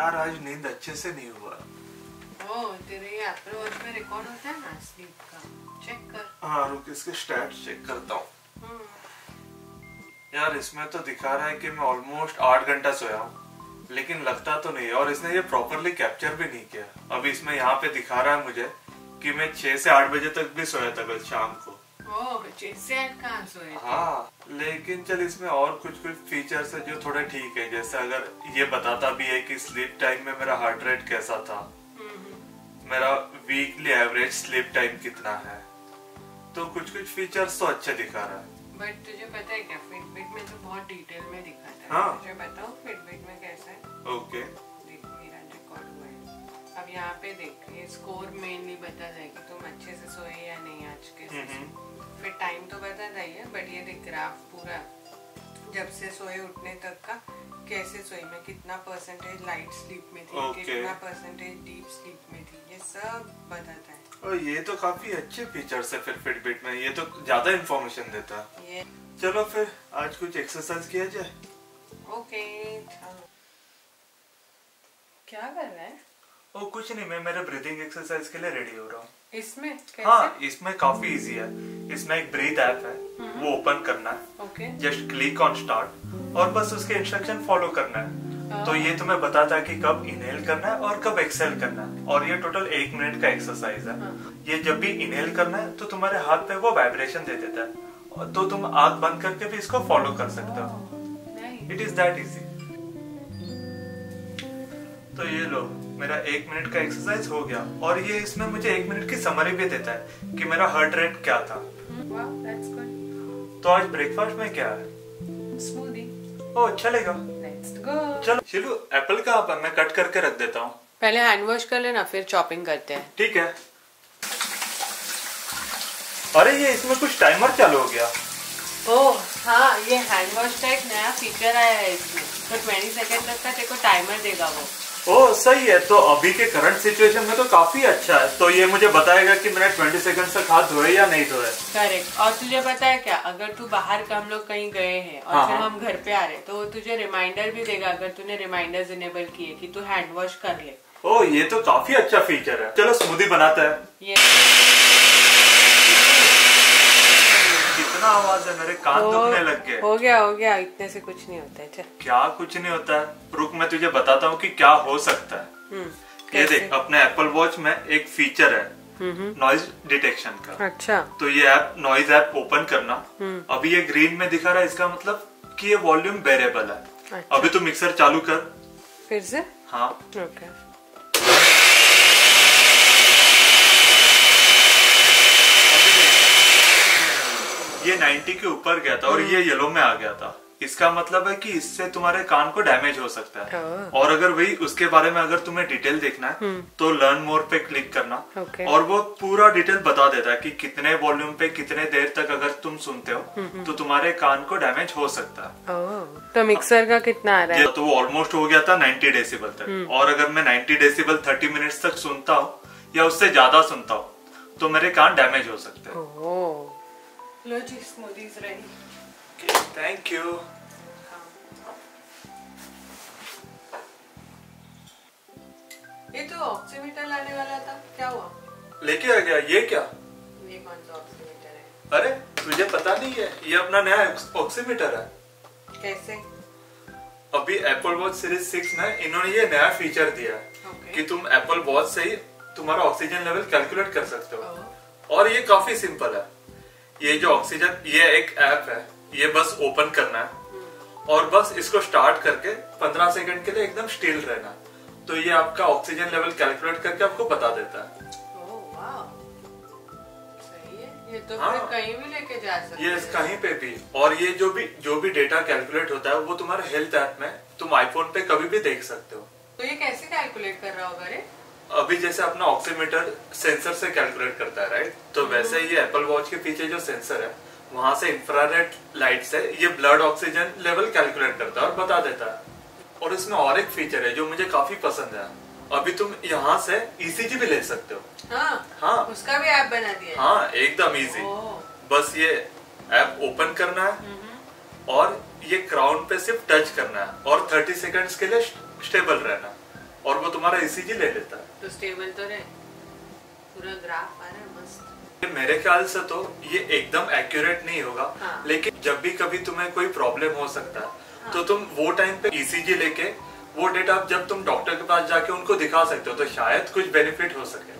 यार आज नींद अच्छे से नहीं हुआ। ओ तेरे एप्पल वॉच में रिकॉर्ड होता है ना स्लीप का, चेक कर। हाँ रुक इसके स्टैट्स चेक करता हूँ। यार इसमें तो दिखा रहा है कि मैं ऑलमोस्ट 8 घंटा सोया हूँ, लेकिन लगता तो नहीं है। और इसने ये प्रॉपरली कैप्चर भी नहीं किया। अभी इसमें यहाँ पे दिखा रहा है मुझे कि मैं 6 से 8 बजे तक भी सोया था कल शाम को। ओह 6 से 8 कहाँ सोए? हाँ लेकिन चल इसमें और कुछ फीचर्स है जो थोड़े ठीक है। जैसे अगर ये बताता भी है कि स्लीप टाइम में मेरा हार्ट रेट कैसा था, मेरा वीकली एवरेज स्लीप टाइम कितना है, तो कुछ फीचर्स तो अच्छे दिखा रहा है। बट तुझे पता है क्या फिटबिट में तो बहुत डिटेल में दिखाता है। हाँ। तुझे बताओ फिटबिट में कैसा है? ओके। देख मेरा रिकॉर्ड हुआ है। अब यहाँ पे देख ये स्कोर मेनली बता रहा है कि तुम अच्छे से सोए या नहीं आज के सेशन। फिर टाइम तो बता रहा है बट ये देख ग्राफ पूरा जब से सोए उठने तक का, कैसे सोए में कितना परसेंटेज लाइट स्लीप में थी, कितना परसेंटेज डीप स्लीप में थी, ये सब बताता है। और ये तो काफी अच्छे फीचर्स है फिर फिटबिट में, ये तो ज्यादा इन्फॉर्मेशन देता है। चलो फिर आज कुछ एक्सरसाइज किया जाए। ओके क्या कर रहा है? ओ कुछ नहीं, मैं मेरे ब्रीदिंग एक्सरसाइज के लिए रेडी हो रहा हूँ। इसमें कैसे? हाँ इसमें काफी इजी है। इसमें एक ब्रीद ऐप है, वो ओपन करना है, जस्ट क्लिक ऑन स्टार्ट और बस उसके इंस्ट्रक्शन फॉलो करना है। तो ये तुम्हें बताता है कि कब इनहेल करना है और कब एक्सहेल करना है। और ये टोटल 1 मिनट का एक्सरसाइज है। ये जब भी इनहेल करना है तो तुम्हारे हाथ पे वो वाइब्रेशन दे देता है, तो तुम आंख बंद करके भी इसको फॉलो कर सकते हो। It is that easy. तो ये लो मेरा 1 मिनट का एक्सरसाइज हो गया। और ये इसमें मुझे 1 मिनट की समरी भी देता है कि मेरा हार्ट रेट क्या था। तो आज ब्रेकफास्ट में क्या है? स्मूदी। ओह चलेगा। चलो शिलू एप्पल कहाँ पर? मैं कट करके रख देता हूँ। पहले हैंड वॉश कर लेना फिर चॉपिंग करते हैं। ठीक है। अरे ये इसमें कुछ टाइमर चालू हो गया। ओह हाँ ये हैंड वॉश का एक नया फीचर आया है इसमें, तो 20 सेकंड तक का तेको टाइमर देगा वो। ओह सही है। तो अभी के करंट सिचुएशन में तो काफी अच्छा है। तो ये मुझे बताएगा कि मैंने 20 सेकंड तक हाथ धोए या नहीं धोए। करेक्ट। और तुझे पता है क्या, अगर तू बाहर का हम लोग कहीं गए हैं और फिर हम घर पे आ रहे तो तुझे रिमाइंडर भी देगा अगर तूने रिमाइंडर इनेबल किए कि तू हैंड वॉश कर ले। ओह ये तो काफी अच्छा फीचर है। चलो स्मूदी बनाता है। कितना आवाज है, मेरे कान दुखने लग गए। हो गया इतने से कुछ नहीं होता है। चल क्या कुछ नहीं होता है, रुक मैं तुझे बताता हूँ कि क्या हो सकता है। ये देख अपने एप्पल वॉच में एक फीचर है नॉइज डिटेक्शन का। अच्छा। तो ये ऐप नॉइज ऐप ओपन करना। अभी ये ग्रीन में दिखा रहा है, इसका मतलब कि ये वॉल्यूम वेरिएबल है। अच्छा। अभी तू मिक्सर चालू कर फिर से। हाँ ओके। ये 90 के ऊपर गया था और ये येलो में आ गया था। इसका मतलब है कि इससे तुम्हारे कान को डैमेज हो सकता है। और अगर वही उसके बारे में अगर तुम्हें डिटेल देखना है तो लर्न मोर पे क्लिक करना और वो पूरा डिटेल बता देता है कि कितने वॉल्यूम पे कितने देर तक अगर तुम सुनते हो तो तुम्हारे कान को डैमेज हो सकता है। तो मिक्सर का कितना आ रहा है? तो वो ऑलमोस्ट हो गया था 90 डेसिबल तक। और अगर मैं 90 डेसिबल 30 मिनट तक सुनता हूँ या उससे ज्यादा सुनता हूँ तो मेरे कान डैमेज हो सकते है। लो जी स्मूदीज रेडी। Thank you. ये तो ऑक्सीमीटर लाने वाला था, क्या हुआ? लेके आ गया। ये क्या? ये कौन सा ऑक्सीमीटर है? अरे तुझे पता नहीं है, ये अपना नया ऑक्सीमीटर है। कैसे? अभी एप्पल वॉच सीरीज 6 में इन्होंने ये नया फीचर दिया कि तुम एप्पल वॉच से ही तुम्हारा ऑक्सीजन लेवल कैलकुलेट कर सकते हो। और ये काफी सिंपल है। ये जो ऑक्सीजन, ये एक ऐप है, ये बस ओपन करना है और बस इसको स्टार्ट करके 15 सेकंड के लिए एकदम स्टिल रहना, तो ये आपका ऑक्सीजन लेवल कैलकुलेट करके आपको बता देता है। ओह वाह सही है। ये तो हाँ, फिर कहीं भी लेके जा सकते हैं। ये कहीं पे भी। और ये जो भी डेटा कैलकुलेट होता है वो तुम्हारे हेल्थ ऐप में तुम आईफोन पे कभी भी देख सकते हो। तो ये कैसे कैलकुलेट कर रहा होगा? अभी जैसे अपना ऑक्सीमीटर सेंसर से कैलकुलेट करता है राइट, तो वैसे ये एप्पल वॉच के पीछे जो सेंसर है वहाँ से इंफ्रारेड लाइट से ये ब्लड ऑक्सीजन लेवल कैलकुलेट करता है और बता देता है। और इसमें और एक फीचर है जो मुझे काफी पसंद है, अभी तुम यहाँ से ECG भी ले सकते हो। हाँ, हाँ उसका भी ऐप बना दिया। हाँ एकदम इजी। बस ये ऐप ओपन करना है और ये क्राउन पे सिर्फ टच करना है और 30 सेकेंड के लिए स्टेबल रहना। और वो तुम्हारा ECG ले लेता है, तो स्टेबल तो रहे। पूरा ग्राफ आ रहा है मस्त। मेरे ख्याल से तो ये एकदम एक्यूरेट नहीं होगा, हाँ। लेकिन जब भी कभी तुम्हें कोई प्रॉब्लम हो सकता है, हाँ। तो तुम वो टाइम पे ECG लेके वो डेटा जब तुम डॉक्टर के पास जाके उनको दिखा सकते हो तो शायद कुछ बेनिफिट हो सके।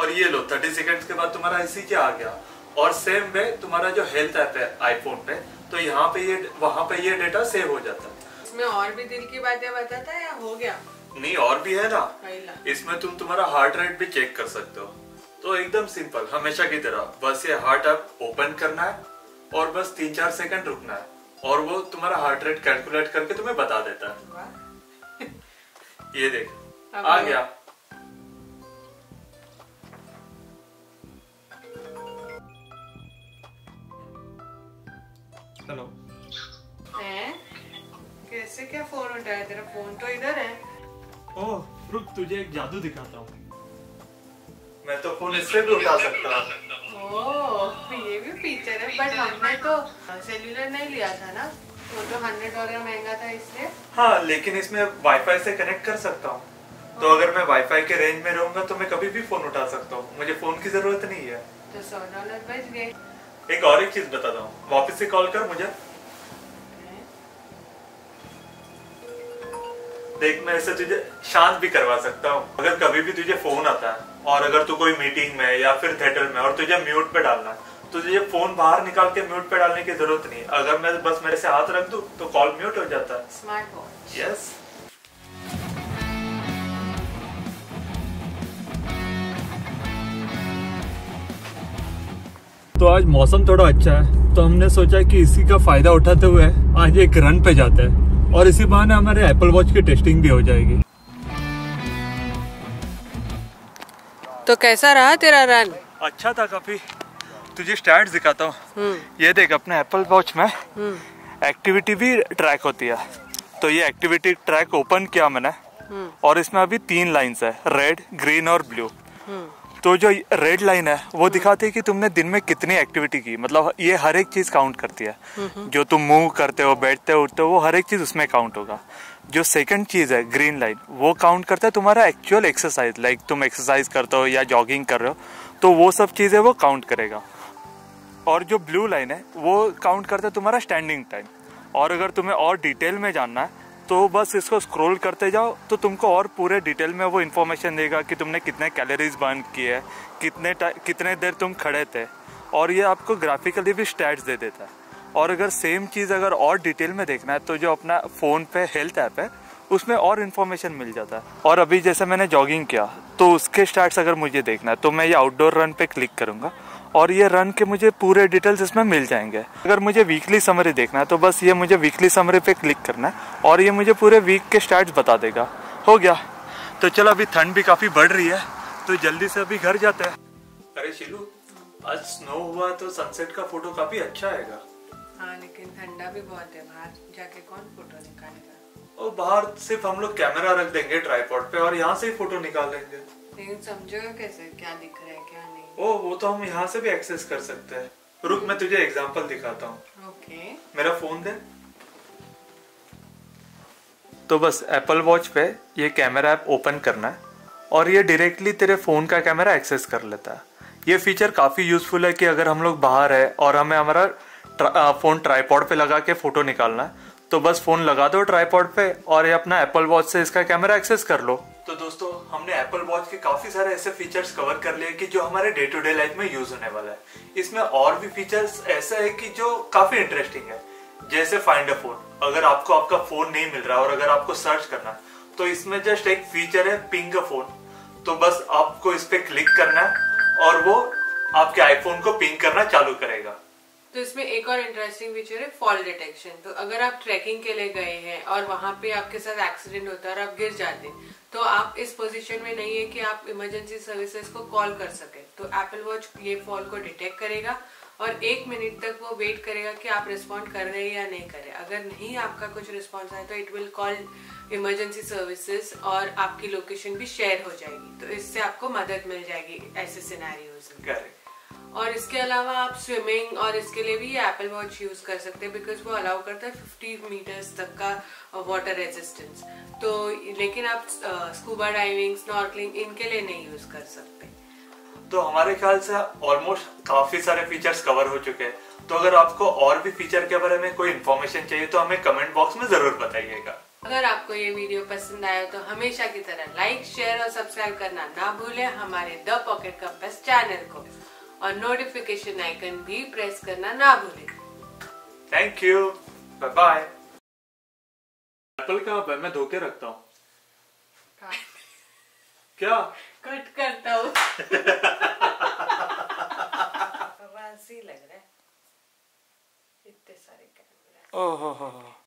और ये लो 30 सेकंड्स के बाद तुम्हारा ECG आ गया। और सेम वे तुम्हारा जो हेल्थ ऐप है आईफोन पे, तो यहाँ पे ये वहाँ पे ये डेटा सेव हो जाता है। इसमें और भी दिल की बातें बताता है या हो गया? नहीं और भी है ना, इसमें तुम तुम्हारा हार्ट रेट भी चेक कर सकते हो। तो एकदम सिंपल हमेशा की तरह, बस ये हार्ट ऐप ओपन करना है और बस 3-4 सेकंड रुकना है और वो तुम्हारा हार्ट रेट कैलकुलेट करके तुम्हें बता देता है। ये देख आ गया। हेलो कैसे, क्या फोन उठाया? तेरा फोन तो इधर है। ओह रुक, तुझे एक जादू दिखाता हूँ। मैं तो फोन इससे भी उठा सकता हूँ। ओह ये भी फीचर है, बट हमने तो सेल्यूलर नहीं लिया था ना, वो तो $100 महंगा था इसलिए। हाँ लेकिन इसमें वाईफाई से कनेक्ट कर सकता हूँ, तो अगर मैं वाईफाई के रेंज में रहूंगा तो मैं कभी भी फोन उठा सकता हूँ, मुझे फोन की जरूरत नहीं है। तो $100 बच गए। एक और एक चीज बताता हूँ, वापस से कॉल कर मुझे। देख मैं ऐसे तुझे शांत भी करवा सकता हूँ। अगर कभी भी तुझे फोन आता है और अगर तू कोई मीटिंग में या फिर थिएटर में और तुझे म्यूट पे डालना है तो तुझे फोन बाहर निकाल के म्यूट पे डालने की जरूरत नहीं। अगर मैं बस मेरे से हाथ रख दूं तो कॉल म्यूट हो जाता है। Smart watch, yes. तो आज मौसम थोड़ा अच्छा है तो हमने सोचा कि इसी का फायदा उठाते हुए आज एक रन पे जाते हैं और इसी बहाने हमारे एप्पल वॉच की टेस्टिंग भी हो जाएगी। तो कैसा रहा तेरा रन? अच्छा था काफी। तुझे स्टैट्स दिखाता हूँ। ये देख अपने एप्पल वॉच में एक्टिविटी भी ट्रैक होती है, तो ये एक्टिविटी ट्रैक ओपन किया मैंने और इसमें अभी 3 लाइन्स है, रेड, ग्रीन और ब्लू। तो जो रेड लाइन है वो दिखाती है कि तुमने दिन में कितनी एक्टिविटी की, मतलब ये हर एक चीज काउंट करती है, जो तुम मूव करते हो, बैठते हो, उठते हो, वो हर एक चीज उसमें काउंट होगा। जो सेकंड चीज है ग्रीन लाइन, वो काउंट करता है तुम्हारा एक्चुअल एक्सरसाइज, लाइक तुम एक्सरसाइज करते हो या जॉगिंग कर रहे हो, तो वो सब चीजें वो काउंट करेगा। और जो ब्लू लाइन है वो काउंट करता है तुम्हारा स्टैंडिंग टाइम, और अगर तुम्हें और डिटेल में जानना है तो बस इसको स्क्रॉल करते जाओ तो तुमको और पूरे डिटेल में वो इन्फॉर्मेशन देगा कि तुमने कितने कैलोरीज बर्न किए, कितने देर तुम खड़े थे, और ये आपको ग्राफिकली भी स्टैट्स दे देता है। और अगर सेम चीज़ अगर और डिटेल में देखना है तो जो अपना फ़ोन पे हेल्थ ऐप है उसमें और इन्फॉर्मेशन मिल जाता है। और अभी जैसे मैंने जॉगिंग किया तो उसके स्टैट्स अगर मुझे देखना है तो मैं ये आउटडोर रन पे क्लिक करूँगा और ये रन के मुझे पूरे डिटेल्स इसमें मिल जाएंगे। अगर मुझे वीकली समरी देखना है तो बस ये मुझे वीकली समरी पे क्लिक करना है और ये मुझे पूरे वीक के स्टैट्स बता देगा। हो गया। तो चलो अभी ठंड भी काफ़ी बढ़ रही है तो जल्दी से अभी घर जाते हैं। अरे शिलू आज स्नो हुआ तो सनसेट का फोटो काफ़ी अच्छा आएगा। हाँ लेकिन ठंडा भी बहुत है, बाहर जाके कौन फोटो निकालेगा? और बाहर सिर्फ हम लोग कैमरा रख देंगे ट्राइपॉड पे और यहाँ से ही फोटो निकाल लेंगे। लेकिन समझोगे कैसे क्या दिख रहा है क्या नहीं? ओ वो तो हम यहाँ से भी एक्सेस कर सकते हैं। रुक मैं तुझे एग्जांपल दिखाता हूँ। ओके मेरा फोन दे। तो बस एप्पल वॉच पे ये कैमरा ऐप ओपन करना है और ये डायरेक्टली तेरे फोन का कैमरा एक्सेस कर लेता है। ये फीचर काफी यूजफुल है कि अगर हम लोग बाहर है और हमें हमारा फोन ट्राइपॉड पे लगा के फोटो निकालना है तो बस फोन लगा दो ट्राइपॉड पे और ये अपना एप्पल वॉच से इसका कैमरा एक्सेस कर लो। तो दोस्तों हमने एप्पल वॉच के काफी सारे ऐसे फीचर्स कवर कर लिए कि जो हमारे डे टू डे लाइफ में यूज होने वाला है। इसमें और भी फीचर्स ऐसे है कि जो काफी इंटरेस्टिंग है, जैसे फाइंड अ फोन। अगर आपको आपका फोन नहीं मिल रहा और अगर आपको सर्च करना तो इसमें जस्ट एक फीचर है पिंग अ फोन। तो बस आपको इस पे क्लिक करना है और वो आपके आईफोन को पिंग करना चालू करेगा। तो इसमें एक और इंटरेस्टिंग फीचर है फॉल डिटेक्शन। तो अगर आप ट्रैकिंग के लिए गए हैं और वहाँ पे आपके साथ एक्सीडेंट होता है और आप गिर जाते हैं तो आप इस पोजीशन में नहीं है कि आप इमरजेंसी सर्विसेज को कॉल कर सके, तो एप्पल वॉच ये फॉल को डिटेक्ट करेगा और 1 मिनट तक वो वेट करेगा कि आप रिस्पॉन्ड कर रहे हैं या नहीं कर रहे। अगर नहीं आपका कुछ रिस्पॉन्स आए तो it will call emergency services और आपकी लोकेशन भी शेयर हो जाएगी, तो इससे आपको मदद मिल जाएगी ऐसे सिनेरियोज में। और इसके अलावा आप स्विमिंग और इसके लिए भी एप्पल वॉच यूज़ कर सकते हैं बिकॉज वो अलाउ करता है 50 मीटर्स तक का वाटर रेजिस्टेंस। तो लेकिन आप स्कूबा डाइविंग, स्नॉर्कलिंग इनके लिए नहीं यूज़ कर सकते। तो हमारे ख्याल से ऑलमोस्ट काफ़ी सारे फीचर्स कवर हो चुके हैं। तो अगर आपको और भी फीचर के बारे में कोई इन्फॉर्मेशन चाहिए तो हमें कमेंट बॉक्स में ज़रूर बताइएगा। अगर आपको ये वीडियो पसंद आया तो हमेशा की तरह लाइक, शेयर और सब्सक्राइब करना ना भूलें हमारे द पॉकेट कंपास चैनल को, और नोटिफिकेशन आइकन भी प्रेस करना ना भूलें। Thank you, bye bye. Apple का मैं धोके रखता हूँ क्या? कट करता हूँ। लग रहा है इतने सारे कैमरे। ओह हो।